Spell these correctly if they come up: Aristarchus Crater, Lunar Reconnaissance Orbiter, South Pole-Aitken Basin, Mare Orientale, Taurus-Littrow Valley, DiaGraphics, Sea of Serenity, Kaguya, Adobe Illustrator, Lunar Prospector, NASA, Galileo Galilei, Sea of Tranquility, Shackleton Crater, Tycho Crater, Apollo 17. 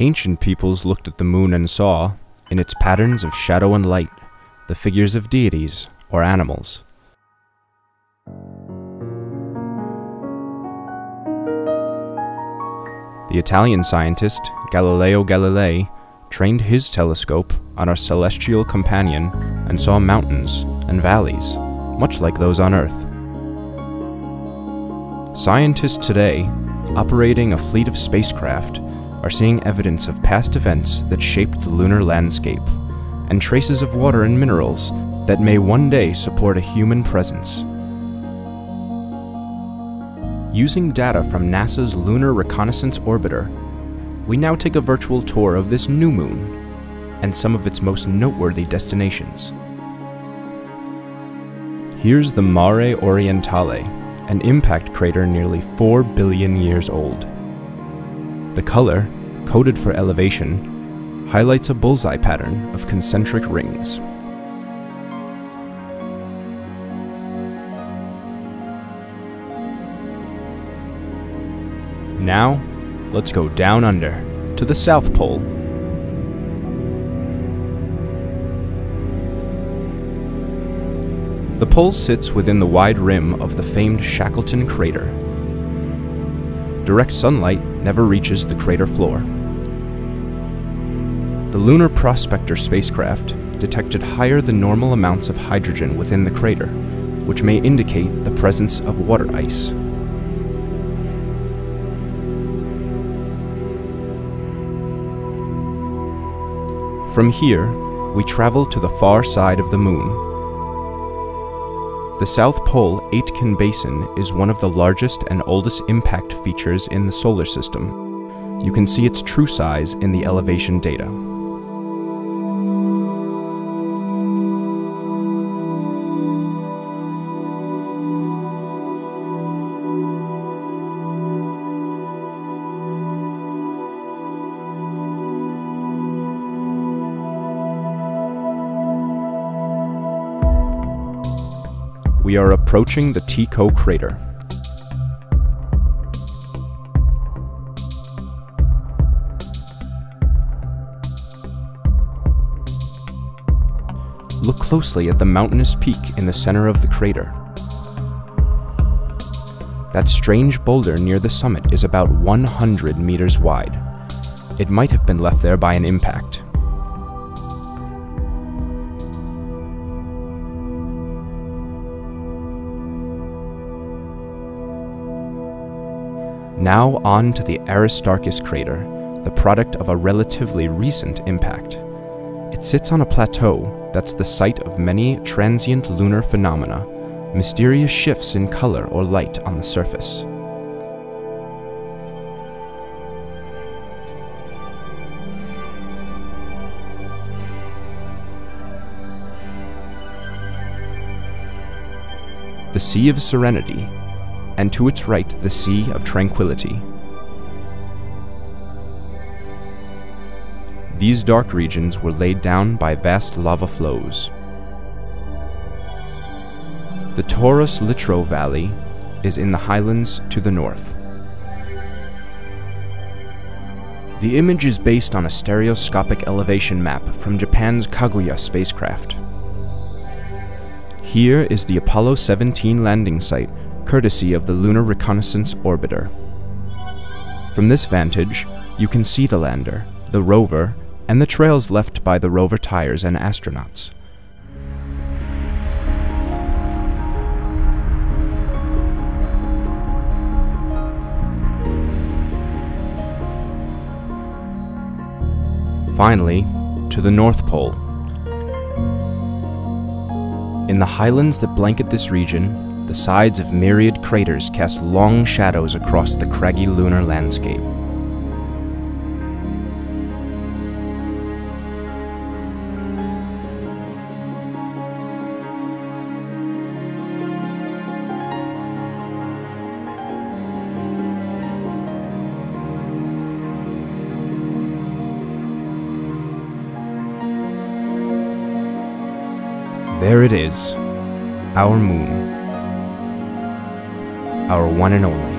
Ancient peoples looked at the moon and saw, in its patterns of shadow and light, the figures of deities or animals. The Italian scientist Galileo Galilei trained his telescope on our celestial companion and saw mountains and valleys, much like those on Earth. Scientists today, operating a fleet of spacecraft, are seeing evidence of past events that shaped the lunar landscape, and traces of water and minerals that may one day support a human presence. Using data from NASA's Lunar Reconnaissance Orbiter, we now take a virtual tour of this new moon and some of its most noteworthy destinations. Here's the Mare Orientale, an impact crater nearly 4 billion years old. The color, coded for elevation, highlights a bullseye pattern of concentric rings. Now, let's go down under, to the South Pole. The pole sits within the wide rim of the famed Shackleton Crater. Direct sunlight never reaches the crater floor. The Lunar Prospector spacecraft detected higher than normal amounts of hydrogen within the crater, which may indicate the presence of water ice. From here, we travel to the far side of the moon. The South Pole-Aitken Basin is one of the largest and oldest impact features in the solar system. You can see its true size in the elevation data. We are approaching the Tycho Crater. Look closely at the mountainous peak in the center of the crater. That strange boulder near the summit is about 100 meters wide. It might have been left there by an impact. Now on to the Aristarchus Crater, the product of a relatively recent impact. It sits on a plateau that's the site of many transient lunar phenomena, mysterious shifts in color or light on the surface. The Sea of Serenity, and to its right, the Sea of Tranquility. These dark regions were laid down by vast lava flows. The Taurus-Littrow Valley is in the highlands to the north. The image is based on a stereoscopic elevation map from Japan's Kaguya spacecraft. Here is the Apollo 17 landing site, courtesy of the Lunar Reconnaissance Orbiter. From this vantage, you can see the lander, the rover, and the trails left by the rover tires and astronauts. Finally, to the North Pole. In the highlands that blanket this region, the sides of myriad craters cast long shadows across the craggy lunar landscape. There it is, our moon. Our one and only.